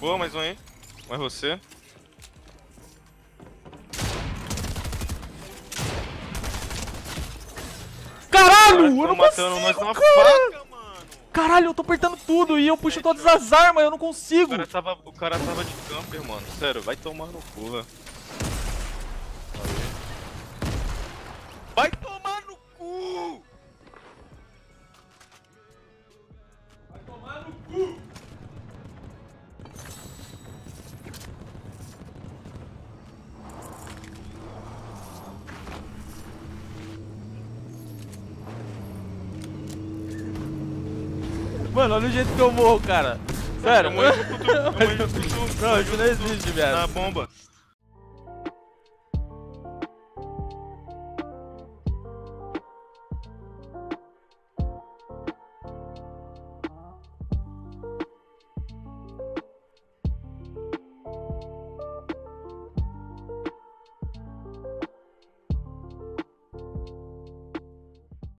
Boa, mais um aí. Um é você. Caralho, eu não consigo, uma faca, mano. Caralho, eu tô apertando tudo e eu puxo todas as armas, eu não consigo. O cara tava de camper, mano. Sério, vai tomar no cu, velho. Vai tomar no cu! Vai tomar no cu! Mano, olha o jeito que eu morro, cara. Sério, eu morro. Não, isso não existe, velho. Na bomba.